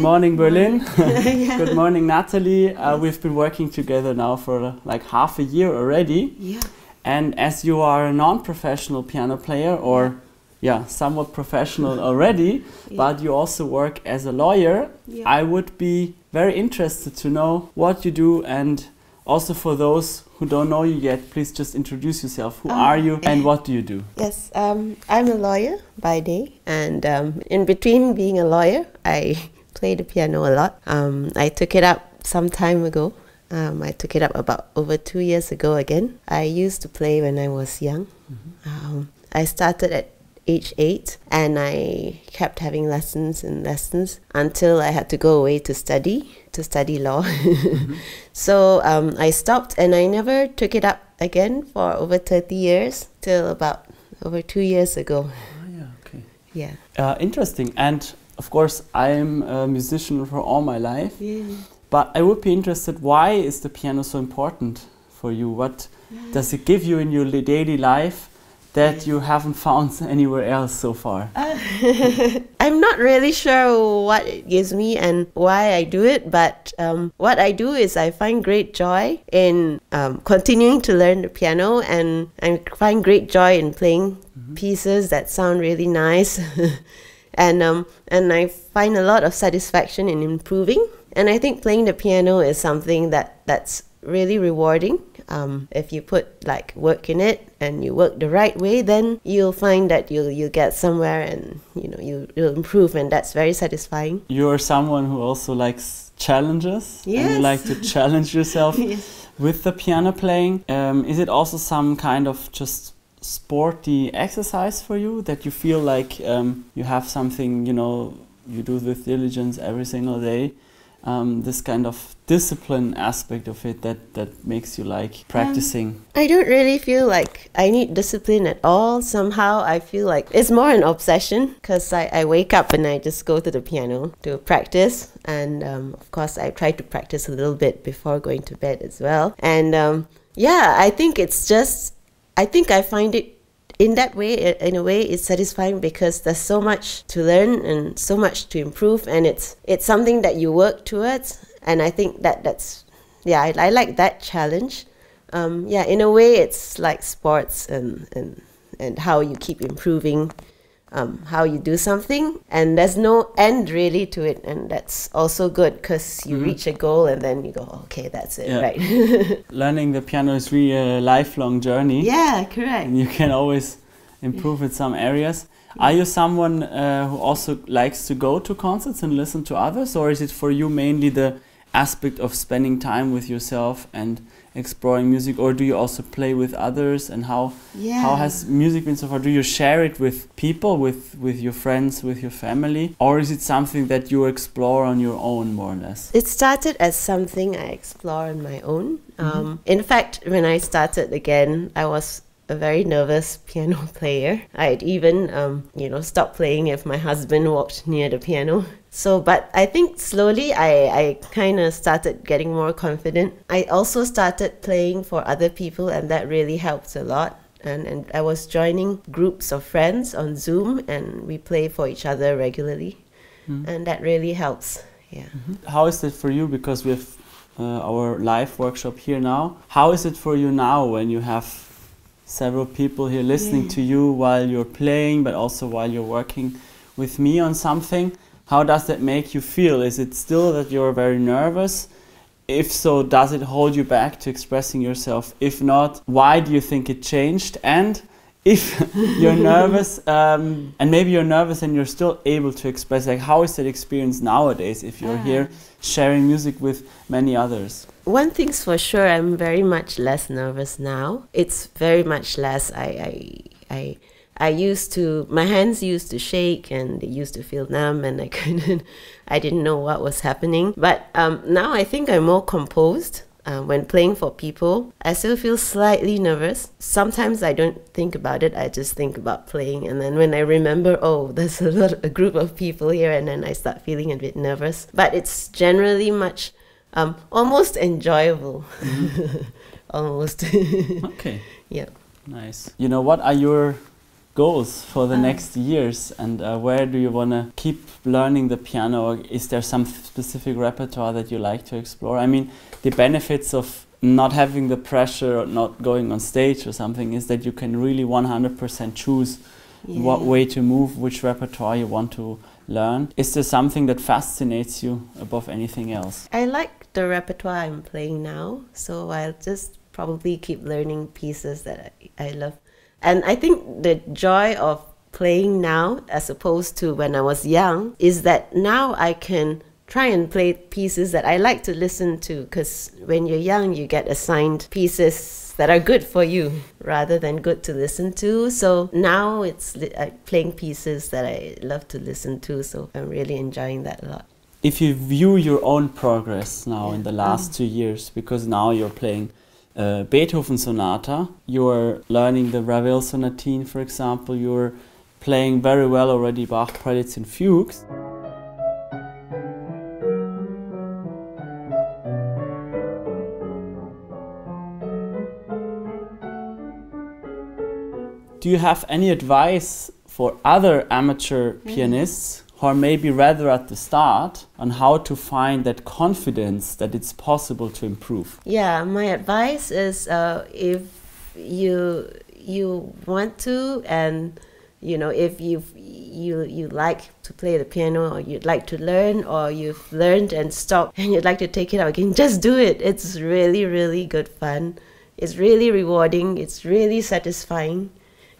morning, Berlin. Yeah. Good morning, Natalie. We've been working together now for like half a year already. Yeah. And as you are a non-professional piano player, or yeah, somewhat professional already, yeah, but you also work as a lawyer, yeah, I would be very interested to know what you do. And also for those who don't know you yet, please just introduce yourself. Who are you and what do you do? Yes, I'm a lawyer by day, and in between being a lawyer, I play the piano a lot. I took it up some time ago. I took it up about over 2 years ago again. I used to play when I was young. Mm-hmm. I started at age 8 and I kept having lessons and lessons until I had to go away to study law. Mm-hmm. So I stopped and I never took it up again for over 30 years till about over 2 years ago. Oh, yeah, okay. Yeah. Interesting. And of course, I'm a musician for all my life. Yeah. But I would be interested, why is the piano so important for you? What does it give you in your daily life that you haven't found anywhere else so far? I'm not really sure what it gives me and why I do it, but what I do is I find great joy in continuing to learn the piano, and I find great joy in playing pieces that sound really nice. And I find a lot of satisfaction in improving. And I think playing the piano is something that's really rewarding. If you put like work in it and you work the right way, then you'll find that you'll get somewhere, and you know you'll improve, and that's very satisfying. You're someone who also likes challenges. Yes. And you like to challenge yourself. Yes. With the piano playing. Is it also some kind of just sporty exercise for you, that you feel like you have something, you know, you do with diligence every single day? This kind of discipline aspect of it that makes you like practicing? I don't really feel like I need discipline at all. Somehow I feel like it's more an obsession, because I wake up and I just go to the piano to practice, and of course I try to practice a little bit before going to bed as well. And yeah, I think it's just, I think I find it in that way, in a way, it's satisfying because there's so much to learn and so much to improve, and it's something that you work towards. And I think that's, yeah, I like that challenge. Yeah, in a way, it's like sports and how you keep improving, how you do something, and there's no end really to it, and that's also good because you reach a goal and then you go, okay, that's it, right? Learning the piano is really a lifelong journey. Yeah, correct. And you can always improve in some areas. Are you someone who also likes to go to concerts and listen to others, or is it for you mainly the aspect of spending time with yourself and exploring music, or do you also play with others? And how has music been so far? Do you share it with people, with your friends, with your family, or is it something that you explore on your own more or less? It started as something I explore on my own. In fact, when I started again, I was a very nervous piano player. I'd even, you know, stop playing if my husband walked near the piano. So, but I think slowly I kind of started getting more confident. I also started playing for other people, and that really helped a lot. And I was joining groups of friends on Zoom, and we play for each other regularly. And that really helps. Yeah. How is it for you? Because we have our live workshop here now. How is it for you now when you have several people here listening to you while you're playing, but also while you're working with me on something? How does that make you feel? Is it still that you're very nervous? If so, does it hold you back to expressing yourself? If not, why do you think it changed? And if you're nervous, and maybe you're nervous and you're still able to express, like, how is that experience nowadays if you're here sharing music with many others? One thing's for sure, I'm very much less nervous now. It's very much less. I used to, my hands used to shake and they used to feel numb, and I couldn't, I didn't know what was happening. But now I think I'm more composed when playing for people. I still feel slightly nervous. Sometimes I don't think about it, I just think about playing, and then when I remember, oh, there's a group of people here, and then I start feeling a bit nervous. But it's generally much almost enjoyable. Almost. Okay. Yeah. Nice. You know, what are your goes for the next years, and where do you want to keep learning the piano, or is there some specific repertoire that you like to explore? I mean, the benefits of not having the pressure or not going on stage or something is that you can really 100% choose what way to move, which repertoire you want to learn. Is there something that fascinates you above anything else? I like the repertoire I'm playing now, so I'll just probably keep learning pieces that I love. And I think the joy of playing now, as opposed to when I was young, is that now I can try and play pieces that I like to listen to, because when you're young, you get assigned pieces that are good for you rather than good to listen to. So now it's playing pieces that I love to listen to, so I'm really enjoying that a lot. If you view your own progress now in the last 2 years, because now you're playing Beethoven sonata, you're learning the Ravel sonatine, for example, you're playing very well already Bach preludes and fugues. Do you have any advice for other amateur pianists, or maybe rather at the start, on how to find that confidence that it's possible to improve? Yeah, my advice is if you want to, and you know, if you like to play the piano, or you'd like to learn, or you've learned and stopped and you'd like to take it out again, just do it. It's really, really good fun. It's really rewarding. It's really satisfying.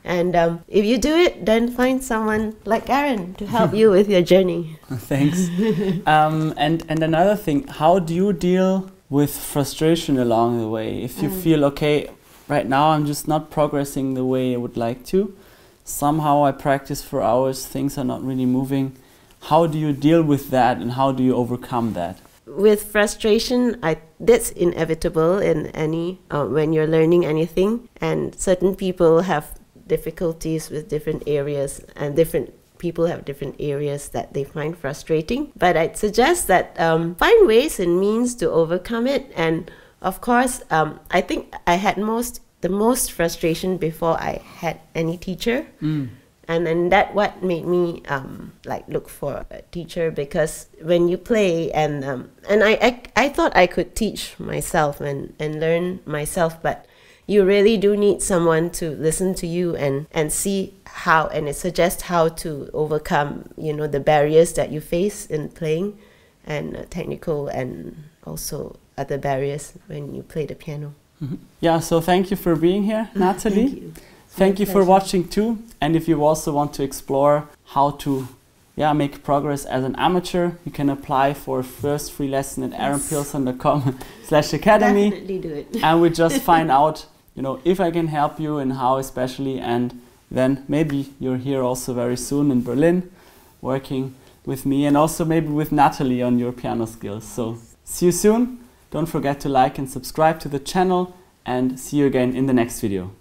And if you do it, then find someone like Aaron to help you with your journey. Thanks. And another thing, how do you deal with frustration along the way? If you feel, okay, right now I'm just not progressing the way I would like to, somehow I practice for hours, things are not really moving. How do you deal with that, and how do you overcome that? With frustration, that's inevitable in any when you're learning anything, and certain people have difficulties with different areas, and different people have different areas that they find frustrating. But I'd suggest that find ways and means to overcome it. And of course, I think I had the most frustration before I had any teacher. And then that what made me like look for a teacher, because when you play, and I thought I could teach myself and learn myself, but you really do need someone to listen to you and see how, and suggest how to overcome, you know, the barriers that you face in playing, and technical and also other barriers when you play the piano. Yeah, so thank you for being here, Natalie. Thank you for watching too. And if you also want to explore how to make progress as an amateur, you can apply for a first free lesson at aaronpilsan.com/academy. Definitely do it. And we just find out, you know, if I can help you and how especially, and then maybe you're here also very soon in Berlin working with me, and also maybe with Natalie on your piano skills. So see you soon. Don't forget to like and subscribe to the channel, and see you again in the next video.